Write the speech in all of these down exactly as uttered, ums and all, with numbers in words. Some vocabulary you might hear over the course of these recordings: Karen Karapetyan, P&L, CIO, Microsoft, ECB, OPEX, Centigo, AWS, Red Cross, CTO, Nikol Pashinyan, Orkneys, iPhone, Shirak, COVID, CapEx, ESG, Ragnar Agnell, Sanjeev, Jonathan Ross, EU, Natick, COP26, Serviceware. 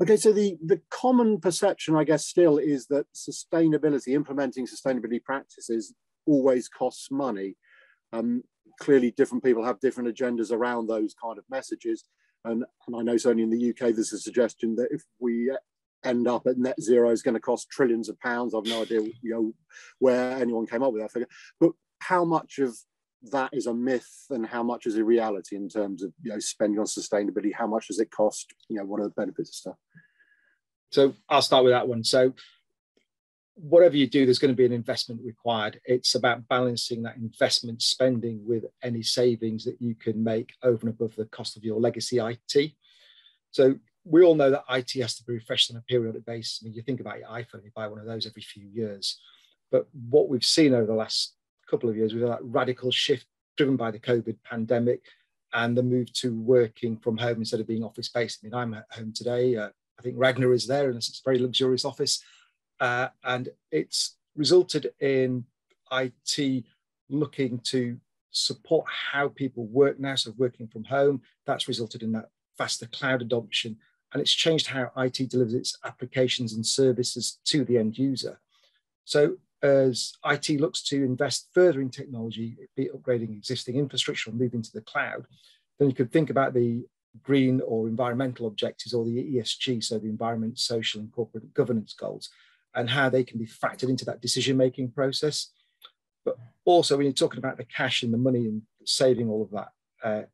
Okay, so the, the common perception, I guess, still is that sustainability, implementing sustainability practices always costs money. Um, clearly, different people have different agendas around those kind of messages. And, and I know certainly in the U K, there's a suggestion that if we end up at net zero, it's going to cost trillions of pounds. I've no idea, you know, where anyone came up with that figure. But how much of that is a myth and how much is a reality in terms of, you know, spending on sustainability? How much does it cost? You know, what are the benefits of stuff? So I'll start with that one. So whatever you do, there's going to be an investment required. It's about balancing that investment spending with any savings that you can make over and above the cost of your legacy I T. So we all know that I T has to be refreshed on a periodic basis. I mean, you think about your iPhone, you buy one of those every few years. But what we've seen over the last couple of years, we've had that radical shift driven by the COVID pandemic and the move to working from home instead of being office-based. I mean, I'm at home today. Uh, I think Ragnar is there, and it's a very luxurious office. Uh, and it's resulted in I T looking to support how people work now. So working from home, that's resulted in that faster cloud adoption. And it's changed how I T delivers its applications and services to the end user. So as I T looks to invest further in technology, be it upgrading existing infrastructure or moving to the cloud, then you could think about the green or environmental objectives or the E S G, so the environment, social and corporate governance goals, and how they can be factored into that decision-making process. But also when you're talking about the cash and the money and saving all of that uh,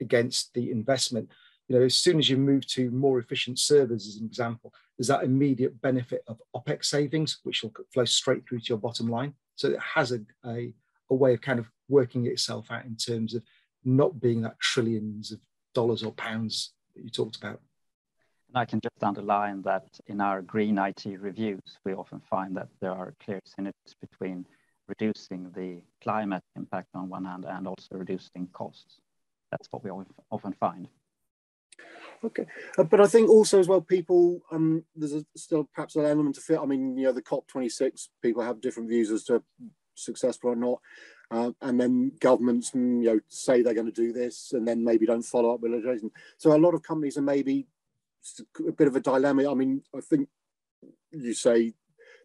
against the investment, you know, as soon as you move to more efficient servers, as an example, there's that immediate benefit of OPEX savings, which will flow straight through to your bottom line. So it has a, a, a way of kind of working itself out in terms of not being that trillions of dollars or pounds that you talked about. And I can just underline that in our green I T reviews, we often find that there are clear synergies between reducing the climate impact on one hand and also reducing costs. That's what we often find. Okay, uh, but I think also as well, people, um, there's a, still perhaps an element to fit. I mean, you know, the COP twenty-six, people have different views as to successful or not. Uh, and then governments, you know, say they're going to do this and then maybe don't follow up with legislation. So a lot of companies are maybe a bit of a dilemma. I mean, I think you say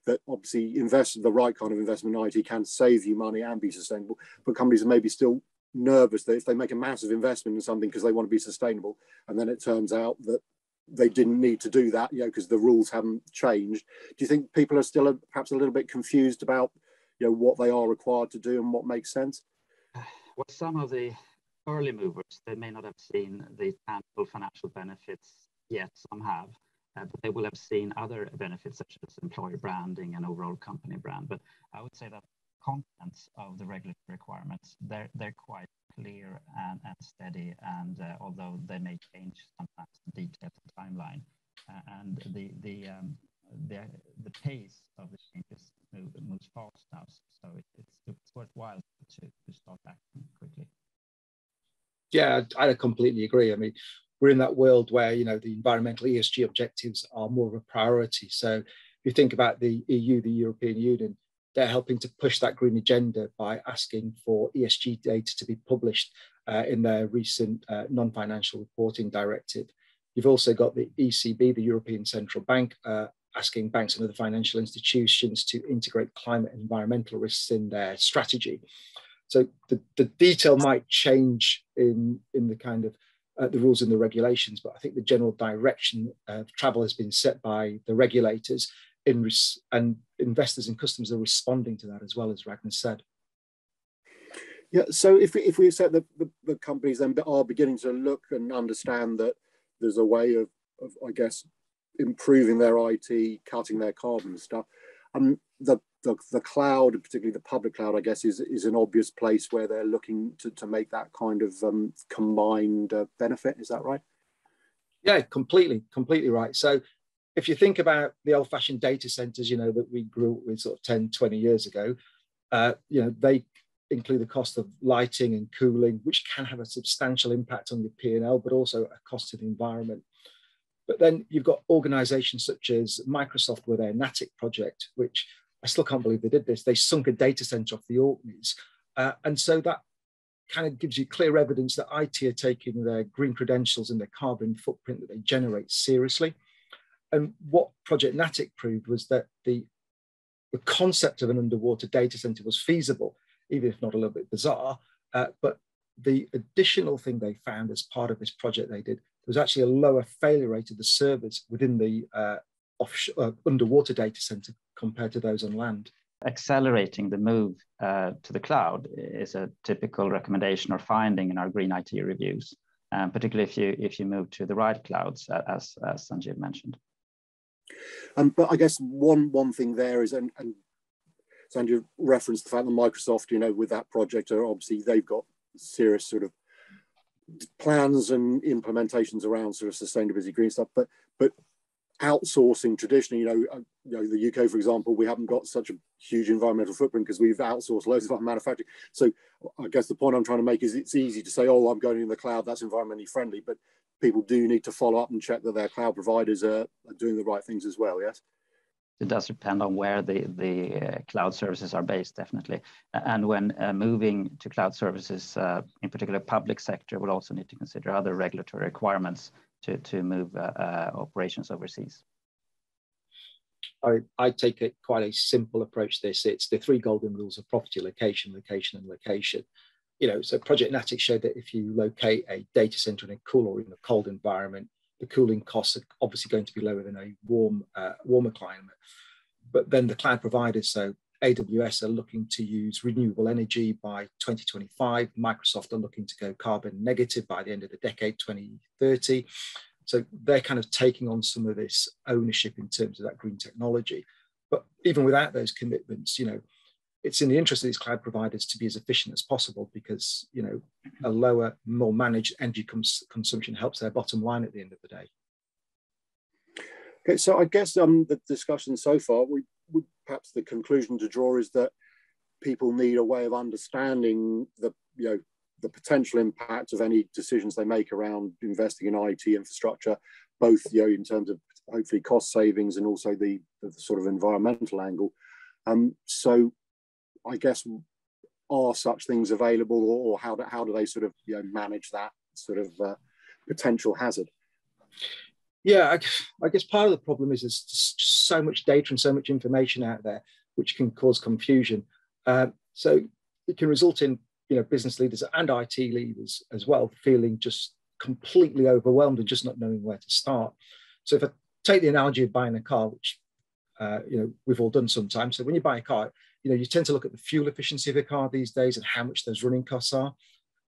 that obviously invest the right kind of investment in I T can save you money and be sustainable, but companies are maybe still nervous that if they make a massive investment in something because they want to be sustainable, and then it turns out that they didn't need to do that, you know, because the rules haven't changed. Do you think people are still perhaps a little bit confused about, you know, what they are required to do and what makes sense? Well, some of the early movers, they may not have seen the tangible financial benefits yet. Some have, uh, but they will have seen other benefits such as employer branding and overall company brand. But I would say that contents of the regulatory requirements, they're, they're quite clear and, and steady, and uh, although they may change sometimes the detail and timeline, uh, and the the, um, the the pace of the changes move, moves fast now, so it, it's, it's worthwhile to, to start acting quickly. Yeah, I, I completely agree. I mean, we're in that world where, you know, the environmental E S G objectives are more of a priority. So if you think about the E U, the European Union, they're helping to push that green agenda by asking for E S G data to be published uh, in their recent uh, non-financial reporting directive. You've also got the E C B, the European Central Bank, uh, asking banks and other financial institutions to integrate climate and environmental risks in their strategy. So the, the detail might change in, in the kind of uh, the rules and the regulations, but I think the general direction of travel has been set by the regulators. In res and investors and customers are responding to that as well, as Ragnar said. Yeah, so if we, if we accept that the, the companies then are beginning to look and understand that there's a way of, of I guess, improving their I T, cutting their carbon stuff, um, the, the, the cloud, particularly the public cloud, I guess, is, is an obvious place where they're looking to, to make that kind of um, combined uh, benefit. Is that right? Yeah, completely, completely right. So if you think about the old-fashioned data centers, you know, that we grew up with sort of ten, twenty years ago, uh, you know, they include the cost of lighting and cooling, which can have a substantial impact on your P and L, but also a cost to the environment. But then you've got organizations such as Microsoft with their Natick project, which I still can't believe they did this. They sunk a data center off the Orkneys. Uh, and so that kind of gives you clear evidence that I T are taking their green credentials and their carbon footprint that they generate seriously. And what Project Natick proved was that the, the concept of an underwater data center was feasible, even if not a little bit bizarre, uh, but the additional thing they found as part of this project they did was actually a lower failure rate of the servers within the uh, offshore, uh, underwater data center compared to those on land. Accelerating the move uh, to the cloud is a typical recommendation or finding in our green I T reviews, um, particularly if you if you move to the right clouds, as, as Sanjeev mentioned. Um, but I guess one one thing there is, and, and Sanjeev referenced the fact that Microsoft, you know, with that project, are obviously they've got serious sort of plans and implementations around sort of sustainability, green stuff, but but outsourcing traditionally, you know, you know, the U K, for example, we haven't got such a huge environmental footprint because we've outsourced loads of our manufacturing. So I guess the point I'm trying to make is it's easy to say, oh, I'm going in the cloud, that's environmentally friendly, but people do need to follow up and check that their cloud providers are, are doing the right things as well, yes? It does depend on where the, the uh, cloud services are based, definitely. And when uh, moving to cloud services, uh, in particular public sector, we'll also need to consider other regulatory requirements to, to move uh, uh, operations overseas. I, I take a, quite a simple approach to this. It's the three golden rules of property: location, location, and location. You know, so Project Natick showed that if you locate a data center in a cool or in a cold environment, the cooling costs are obviously going to be lower than a warm, uh, warmer climate. But then the cloud providers, so A W S are looking to use renewable energy by twenty twenty-five. Microsoft are looking to go carbon negative by the end of the decade, twenty thirty. So they're kind of taking on some of this ownership in terms of that green technology. But even without those commitments, you know, it's in the interest of these cloud providers to be as efficient as possible because, you know, a lower, more managed energy cons consumption helps their bottom line at the end of the day. Okay, so I guess um, the discussion so far, we, we perhaps the conclusion to draw is that people need a way of understanding the, you know, the potential impact of any decisions they make around investing in I T infrastructure, both, you know, in terms of hopefully cost savings and also the, the sort of environmental angle. Um, so. I guess, are such things available, or how do, how do they sort of, you know, manage that sort of uh, potential hazard? Yeah, I, I guess part of the problem is there's just so much data and so much information out there, which can cause confusion. Um, so it can result in, you know, business leaders and I T leaders as well feeling just completely overwhelmed and just not knowing where to start. So if I take the analogy of buying a car, which uh, you know, we've all done sometimes. So when you buy a car, you know, you tend to look at the fuel efficiency of a car these days and how much those running costs are,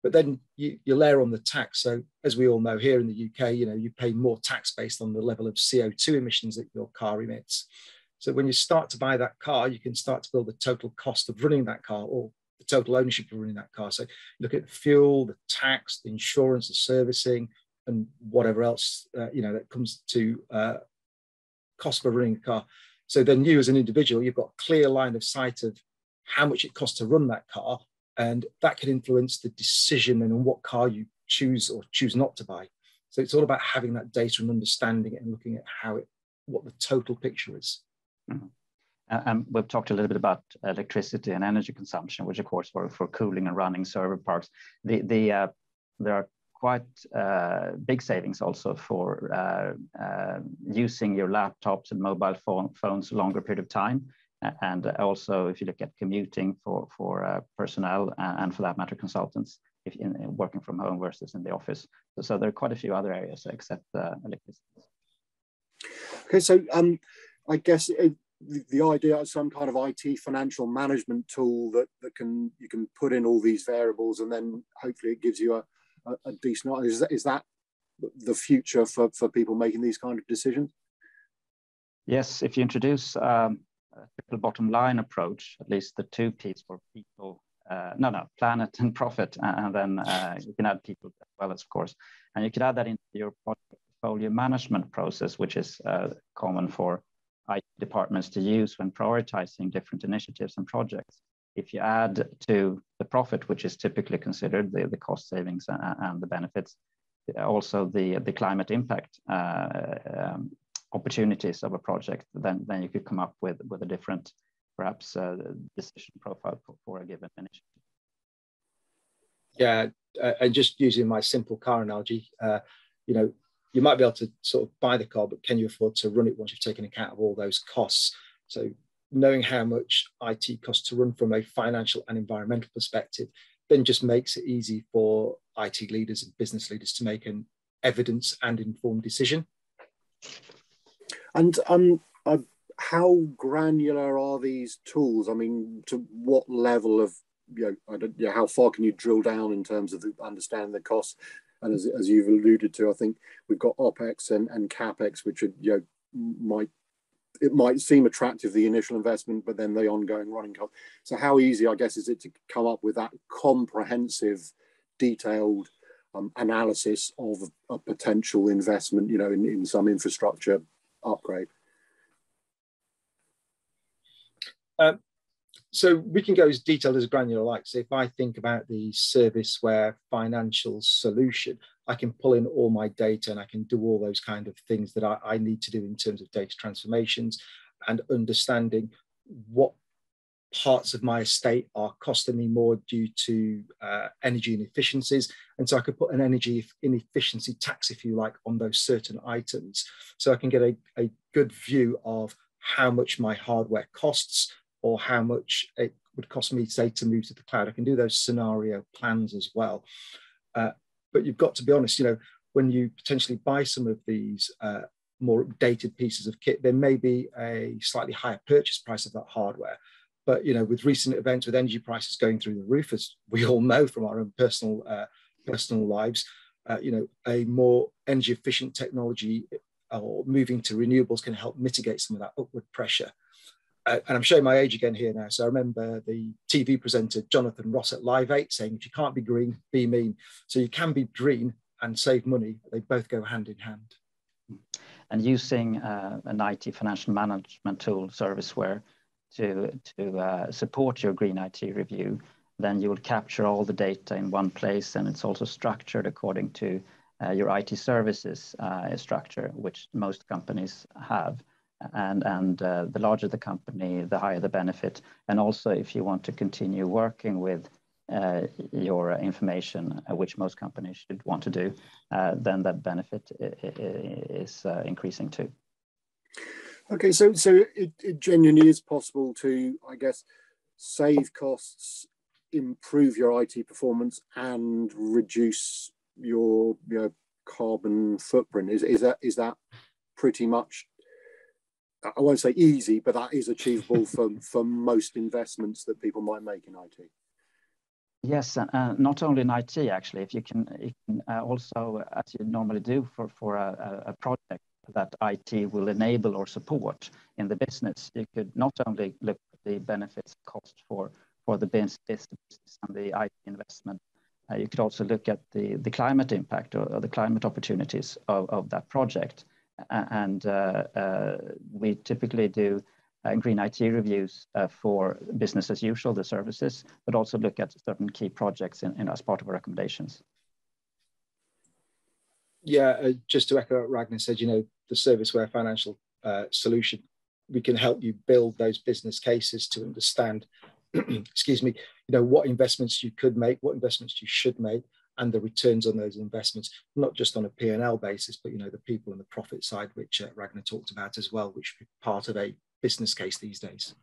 but then you, you layer on the tax. So as we all know here in the U K, you know, you pay more tax based on the level of C O two emissions that your car emits. So when you start to buy that car, you can start to build the total cost of running that car or the total ownership of running that car. So look at the fuel, the tax, the insurance, the servicing, and whatever else, uh, you know, that comes to uh, cost for running a car. So then you as an individual, you've got a clear line of sight of how much it costs to run that car, and that can influence the decision and on what car you choose or choose not to buy. So it's all about having that data and understanding it and looking at how it, what the total picture is. Mm-hmm. Um, we've talked a little bit about electricity and energy consumption, which of course for, for cooling and running server parks. The, the, uh, there are quite uh, big savings also for uh, uh, using your laptops and mobile phone, phones a longer period of time. And also if you look at commuting for, for uh, personnel and for that matter consultants, if in, in working from home versus in the office. So, so there are quite a few other areas except uh, electricity. Okay, so um, I guess it, the idea of some kind of I T financial management tool that, that can you can put in all these variables and then hopefully it gives you a a decent, is that, is that the future for, for people making these kind of decisions? Yes, if you introduce um, a bottom line approach, at least the two P's for people, uh, no, no, planet and profit, and then uh, you can add people as well, as of course. And you could add that into your portfolio management process, which is uh, common for I T departments to use when prioritizing different initiatives and projects. If you add to the profit, which is typically considered the, the cost savings and, and the benefits, also the, the climate impact uh, um, opportunities of a project, then, then you could come up with, with a different, perhaps, uh, decision profile for, for a given initiative. Yeah, uh, and just using my simple car analogy, uh, you know, you might be able to sort of buy the car, but can you afford to run it once you've taken account of all those costs? So knowing how much I T costs to run from a financial and environmental perspective then just makes it easy for I T leaders and business leaders to make an evidence and informed decision. And um, uh, how granular are these tools? I mean, to what level of, you know, I don't, you know, how far can you drill down in terms of the, understanding the costs? And as, as you've alluded to, I think we've got OPEX and, and CapEx, which are, you know, might, it might seem attractive, the initial investment, but then the ongoing running cost. So how easy, I guess, is it to come up with that comprehensive, detailed um, analysis of a potential investment, you know, in, in some infrastructure upgrade? Um, so we can go as detailed as granular like. So if I think about the Serviceware financial solution, I can pull in all my data and I can do all those kind of things that I, I need to do in terms of data transformations and understanding what parts of my estate are costing me more due to uh, energy inefficiencies. And so I could put an energy inefficiency tax, if you like, on those certain items. So I can get a, a good view of how much my hardware costs or how much it would cost me, say, to move to the cloud. I can do those scenario plans as well. Uh, but you've got to be honest, you know, when you potentially buy some of these uh, more updated pieces of kit, there may be a slightly higher purchase price of that hardware. But, you know, with recent events, with energy prices going through the roof, as we all know from our own personal, uh, personal lives, uh, you know, a more energy efficient technology or moving to renewables can help mitigate some of that upward pressure. Uh, and I'm showing my age again here now. So I remember the T V presenter, Jonathan Ross at Live eight, saying, if you can't be green, be mean. So you can be green and save money. They both go hand in hand. And using uh, an I T financial management tool, Serviceware, to, to uh, support your green I T review, then you will capture all the data in one place, and it's also structured according to uh, your I T services uh, structure, which most companies have. And, and uh, the larger the company, the higher the benefit. And also, if you want to continue working with uh, your information, uh, which most companies should want to do, uh, then that benefit is uh, increasing too. Okay, so so it, it genuinely is possible to, I guess, save costs, improve your I T performance, and reduce your, you know, carbon footprint. Is is that is that pretty much? I won't say easy, but that is achievable for for most investments that people might make in I T. Yes, and uh, not only in I T actually. If you can, you can uh, also, as you normally do for for a, a project that I T will enable or support in the business, you could not only look at the benefits cost for, for the business and the I T investment, uh, you could also look at the, the climate impact or, or the climate opportunities of, of that project. And uh, uh, we typically do uh, green I T reviews uh, for business as usual, the services, but also look at certain key projects in, in, as part of our recommendations. Yeah, uh, just to echo what Ragnar said, you know, the Serviceware financial uh, solution, we can help you build those business cases to understand, excuse me, you know, what investments you could make, what investments you should make, and the returns on those investments, not just on a P and L basis, but, you know, the people and the profit side, which uh, Ragnar talked about as well, which should be part of a business case these days.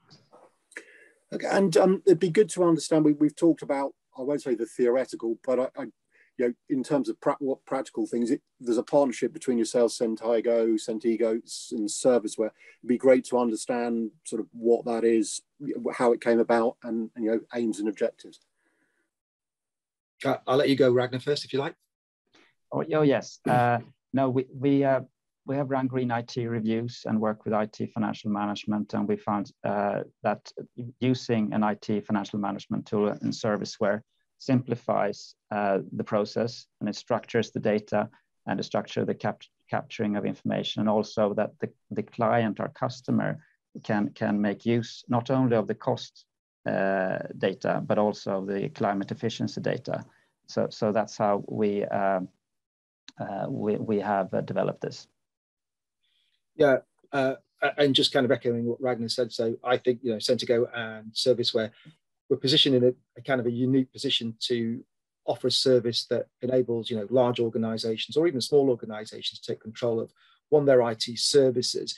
Okay, and um, it'd be good to understand, we, we've talked about, I won't say the theoretical, but I, I you know, in terms of pra what practical things, it, there's a partnership between yourselves, Centigo, Centigo, and Serviceware. It'd be great to understand sort of what that is, how it came about, and, and you know, aims and objectives. I'll let you go, Ragnar, first, if you like. Oh, oh yes. Uh, no, we we uh, we have run green I T reviews and work with I T financial management, and we found uh, that using an I T financial management tool and Serviceware simplifies uh, the process, and it structures the data and it structures the cap capturing of information, and also that the, the client, our customer, can, can make use not only of the cost uh, data, but also the climate efficiency data. So, so that's how we, uh, uh, we, we have uh, developed this. Yeah, uh, and just kind of echoing what Ragnar said, so I think, you know, Centigo and Serviceware, we're positioned in a, a kind of a unique position to offer a service that enables, you know, large organizations or even small organizations to take control of, one, their I T services,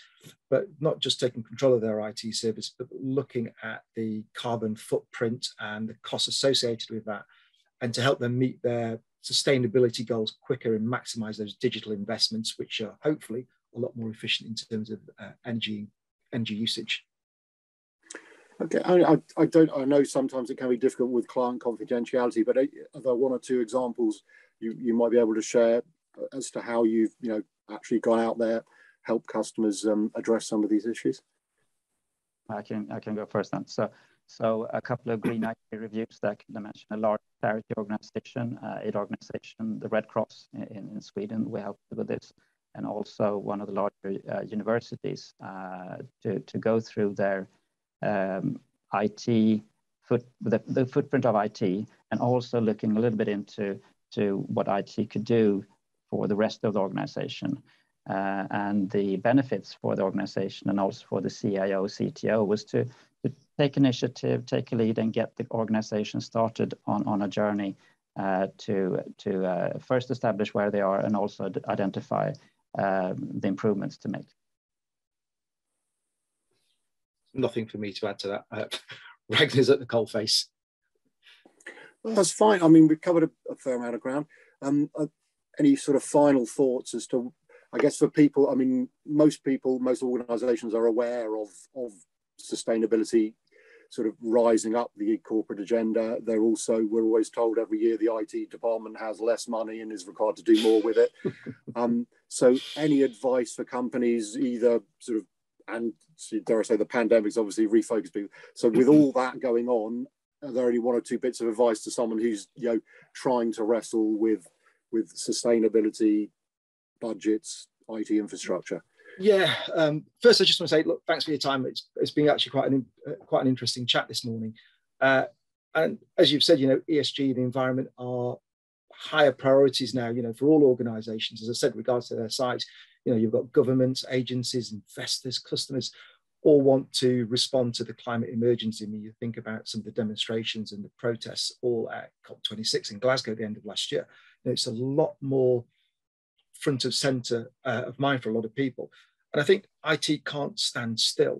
but not just taking control of their I T service, but looking at the carbon footprint and the costs associated with that, and to help them meet their sustainability goals quicker and maximize those digital investments, which are hopefully a lot more efficient in terms of uh, energy, energy usage. Okay, I, I don't. I know sometimes it can be difficult with client confidentiality, but are there one or two examples you, you might be able to share as to how you've, you know, actually gone out there, help customers um, address some of these issues? I can I can go first then. So so a couple of green I T reviews that I can mention: a large charity organisation, uh, aid organisation, the Red Cross in, in Sweden. We helped with this, and also one of the larger uh, universities uh, to to go through their Um, I T, foot, the, the footprint of I T, and also looking a little bit into to what I T could do for the rest of the organization uh, and the benefits for the organization, and also for the C I O, C T O, was to, to take initiative, take a lead, and get the organization started on, on a journey uh, to, to uh, first establish where they are and also identify uh, the improvements to make. Nothing for me to add to that. Uh, Ragnar's at the coalface. Well, that's fine. I mean, we've covered a, a fair amount of ground. Um, uh, any sort of final thoughts as to, I guess, for people? I mean, most people, most organisations are aware of of sustainability, sort of rising up the corporate agenda. They're also, we're always told every year the I T department has less money and is required to do more with it. um, so, any advice for companies, either sort of, and dare I say, the pandemic's obviously refocused people. So with all that going on, are there only one or two bits of advice to someone who's, you know, trying to wrestle with with sustainability, budgets, I T infrastructure? Yeah. Um, first, I just want to say, look, thanks for your time. It's it's been actually quite an uh, quite an interesting chat this morning. Uh, and as you've said, you know, E S G and the environment are higher priorities now, you know, for all organisations. As I said, regards to their size. You know, you've got governments, agencies, investors, customers, all want to respond to the climate emergency. I mean, you think about some of the demonstrations and the protests all at COP twenty-six in Glasgow at the end of last year. You know, it's a lot more front of centre uh, of mind for a lot of people. And I think I T can't stand still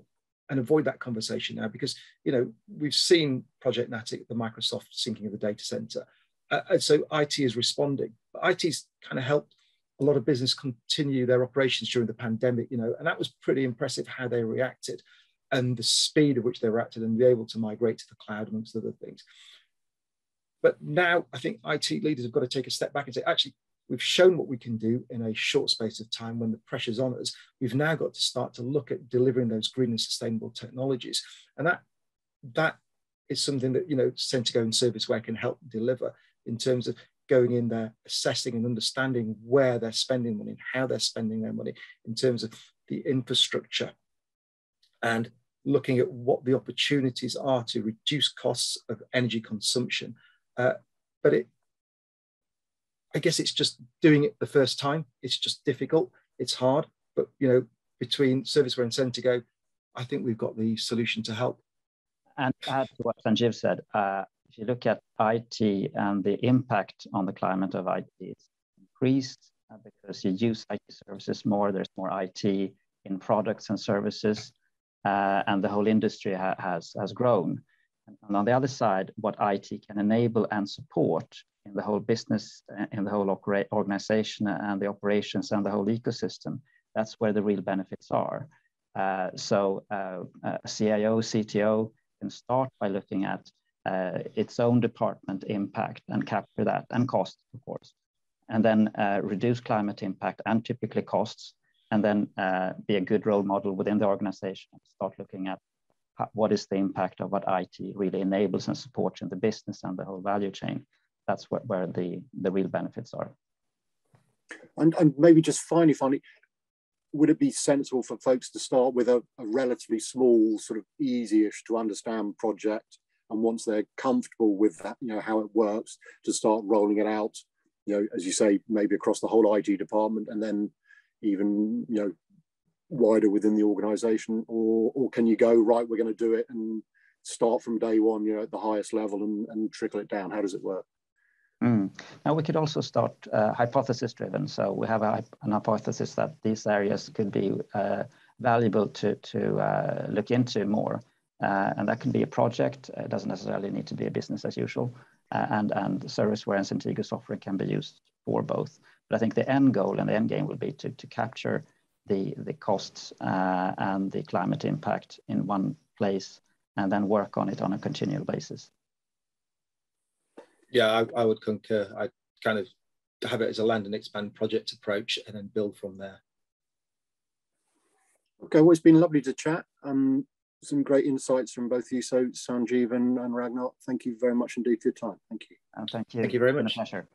and avoid that conversation now, because, you know, we've seen Project Natick, the Microsoft sinking of the data centre. Uh, and so I T is responding. But I T's kind of helped a lot of business continue their operations during the pandemic, you know, and that was pretty impressive how they reacted and the speed at which they reacted and be able to migrate to the cloud, amongst other things. But now I think I T leaders have got to take a step back and say, actually, we've shown what we can do in a short space of time when the pressure's on us. We've now got to start to look at delivering those green and sustainable technologies. And that that is something that, you know, Centigo and Serviceware can help deliver, in terms of going in there, assessing and understanding where they're spending money and how they're spending their money in terms of the infrastructure, and looking at what the opportunities are to reduce costs of energy consumption. Uh, but it, I guess it's just doing it the first time. It's just difficult, it's hard, but, you know, between Serviceware and Centigo, I think we've got the solution to help. And to add to what Sanjeev said, uh... if you look at I T and the impact on the climate of I T, it's increased because you use I T services more. There's more I T in products and services, uh, and the whole industry ha has, has grown. And on the other side, what I T can enable and support in the whole business, in the whole organization and the operations and the whole ecosystem, that's where the real benefits are. Uh, so uh, a C I O, C T O can start by looking at Uh, its own department impact and capture that, and cost, of course, and then uh, reduce climate impact and typically costs, and then uh, be a good role model within the organization and start looking at how, what is the impact of what I T really enables and supports in the business and the whole value chain. That's where, where the, the real benefits are. And, and maybe just finally, finally, would it be sensible for folks to start with a, a relatively small, sort of easy-ish to understand project? And once they're comfortable with that, you know, how it works, to start rolling it out, you know, as you say, maybe across the whole I T department, and then even, you know, wider within the organization? Or, or can you go, right, we're going to do it and start from day one, you know, at the highest level and, and trickle it down? How does it work? Mm. Now we could also start uh, hypothesis driven. So we have a, an hypothesis that these areas could be uh, valuable to, to uh, look into more. Uh, and that can be a project. It doesn't necessarily need to be a business as usual. Uh, and, and Serviceware and Centigo software can be used for both. But I think the end goal and the end game will be to, to capture the, the costs uh, and the climate impact in one place and then work on it on a continual basis. Yeah, I, I would concur. I kind of have it as a land and expand project approach and then build from there. Okay, well, it's been lovely to chat. Um, some great insights from both you, so Sanjeev and, and Ragnar. Thank you very much indeed for your time. Thank you. Oh, thank you. Thank you very much. It's been a pleasure.